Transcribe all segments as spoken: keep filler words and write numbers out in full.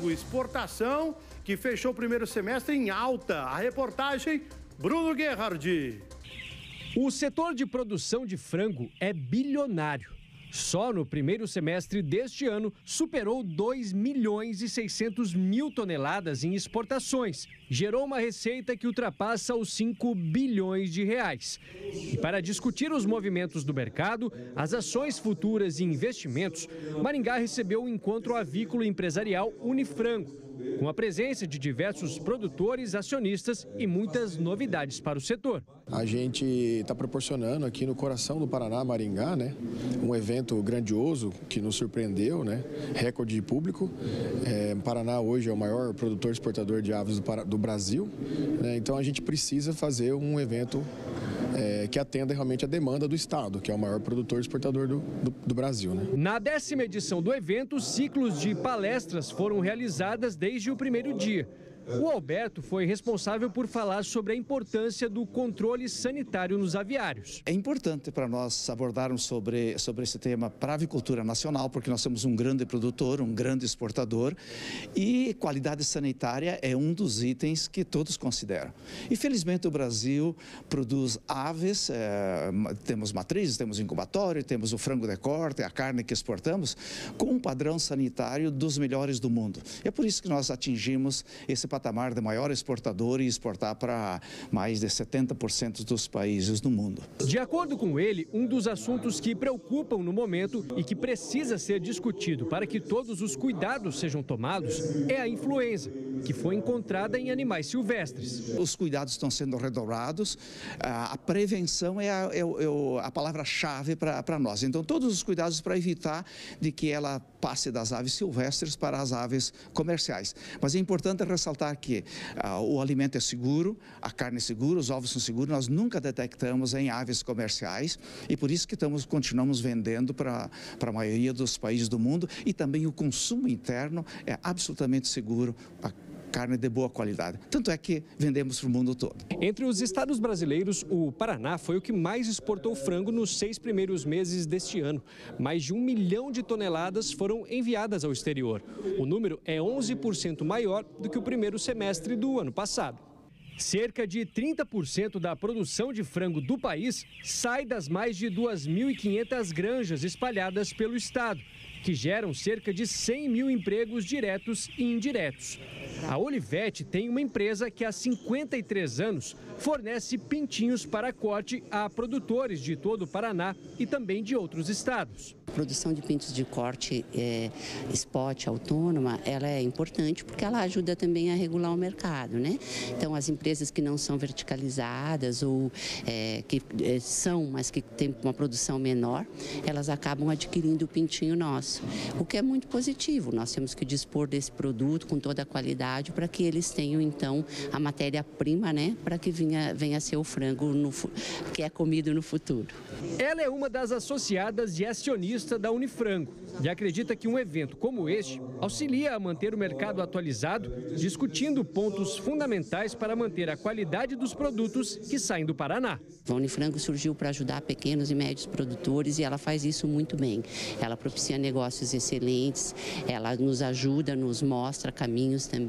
Unifrango, exportação, que fechou o primeiro semestre em alta. A reportagem, Bruno Guerreiro. O setor de produção de frango é bilionário. Só no primeiro semestre deste ano, superou dois milhões e seiscentos mil toneladas em exportações. Gerou uma receita que ultrapassa os cinco bilhões de reais. E para discutir os movimentos do mercado, as ações futuras e investimentos, Maringá recebeu o encontro avícola empresarial Unifrango, com a presença de diversos produtores, acionistas e muitas novidades para o setor. A gente está proporcionando aqui no coração do Paraná, Maringá, né, um evento grandioso que nos surpreendeu, né, recorde de público. É, Paraná hoje é o maior produtor exportador de aves do, do Brasil, né, então a gente precisa fazer um evento É, que atenda realmente a demanda do Estado, que é o maior produtor e exportador do, do, do Brasil, né? Na décima edição do evento, ciclos de palestras foram realizadas desde o primeiro dia. O Alberto foi responsável por falar sobre a importância do controle sanitário nos aviários. É importante para nós abordarmos sobre, sobre esse tema para a avicultura nacional, porque nós somos um grande produtor, um grande exportador, e qualidade sanitária é um dos itens que todos consideram. E felizmente o Brasil produz aves, é, temos matrizes, temos incubatório, temos o frango de corte, a carne que exportamos, com um padrão sanitário dos melhores do mundo. É por isso que nós atingimos esse padrão. Patamar de maior exportador e exportar para mais de setenta por cento dos países do mundo. De acordo com ele, um dos assuntos que preocupam no momento e que precisa ser discutido para que todos os cuidados sejam tomados é a influenza, que foi encontrada em animais silvestres. Os cuidados estão sendo redobrados, a prevenção é a, é a palavra-chave para nós. Então, todos os cuidados para evitar de que ela passe das aves silvestres para as aves comerciais. Mas é importante ressaltar que ah, o alimento é seguro, a carne é segura, os ovos são seguros, nós nunca detectamos em aves comerciais e por isso que estamos, continuamos vendendo para a maioria dos países do mundo, e também o consumo interno é absolutamente seguro, a carne de boa qualidade. Tanto é que vendemos para o mundo todo. Entre os estados brasileiros, o Paraná foi o que mais exportou frango nos seis primeiros meses deste ano. Mais de um milhão de toneladas foram enviadas ao exterior. O número é onze por cento maior do que o primeiro semestre do ano passado. Cerca de trinta por cento da produção de frango do país sai das mais de duas mil e quinhentas granjas espalhadas pelo estado, que geram cerca de cem mil empregos diretos e indiretos. A Olivete tem uma empresa que há cinquenta e três anos fornece pintinhos para corte a produtores de todo o Paraná e também de outros estados. A produção de pintos de corte é, spot, autônoma, ela é importante porque ela ajuda também a regular o mercado, né? Então, as empresas que não são verticalizadas ou é, que é, são, mas que têm uma produção menor, elas acabam adquirindo o pintinho nosso, o que é muito positivo. Nós temos que dispor desse produto com toda a qualidade, para que eles tenham, então, a matéria-prima, né, para que venha, venha ser o frango no, que é comido no futuro. Ela é uma das associadas e acionista da Unifrango e acredita que um evento como este auxilia a manter o mercado atualizado, discutindo pontos fundamentais para manter a qualidade dos produtos que saem do Paraná. A Unifrango surgiu para ajudar pequenos e médios produtores e ela faz isso muito bem. Ela propicia negócios excelentes, ela nos ajuda, nos mostra caminhos também.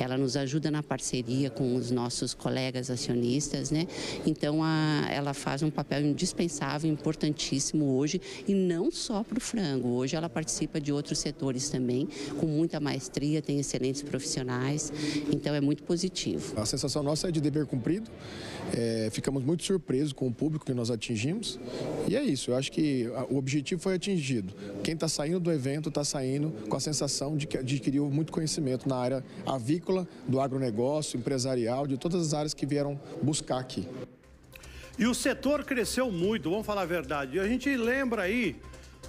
Ela nos ajuda na parceria com os nossos colegas acionistas, né? Então, a, ela faz um papel indispensável, importantíssimo hoje, e não só para o frango. Hoje ela participa de outros setores também, com muita maestria, tem excelentes profissionais, então é muito positivo. A sensação nossa é de dever cumprido, é, ficamos muito surpresos com o público que nós atingimos, e é isso, eu acho que o objetivo foi atingido. Quem está saindo do evento está saindo com a sensação de que adquiriu muito conhecimento na área avícola, do agronegócio, empresarial, de todas as áreas que vieram buscar aqui. E o setor cresceu muito, vamos falar a verdade. E a gente lembra aí,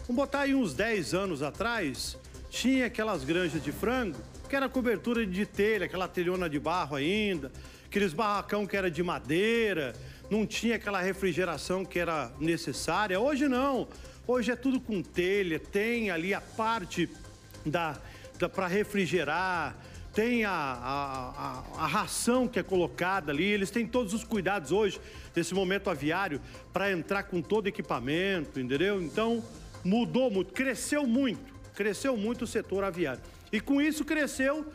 vamos botar aí uns dez anos atrás, tinha aquelas granjas de frango, que era cobertura de telha, aquela telhona de barro ainda, aqueles barracão que era de madeira, não tinha aquela refrigeração que era necessária. Hoje não, hoje é tudo com telha, tem ali a parte da, da para refrigerar, tem a, a, a, a ração que é colocada ali, eles têm todos os cuidados hoje, nesse momento aviário, para entrar com todo equipamento, entendeu? Então, mudou muito, cresceu muito, cresceu muito o setor aviário. E com isso cresceu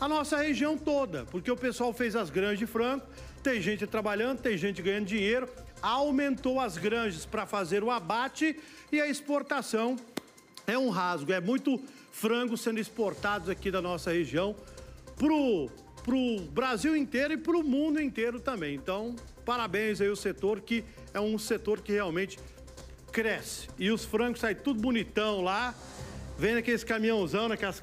a nossa região toda, porque o pessoal fez as granjas de frango, tem gente trabalhando, tem gente ganhando dinheiro, aumentou as granjas para fazer o abate e a exportação é um rasgo. É muito frango sendo exportado aqui da nossa região pro, pro Brasil inteiro e pro mundo inteiro também. Então, parabéns aí ao setor, que é um setor que realmente cresce. E os frangos saem tudo bonitão lá, vem naqueles caminhãozão, naquelas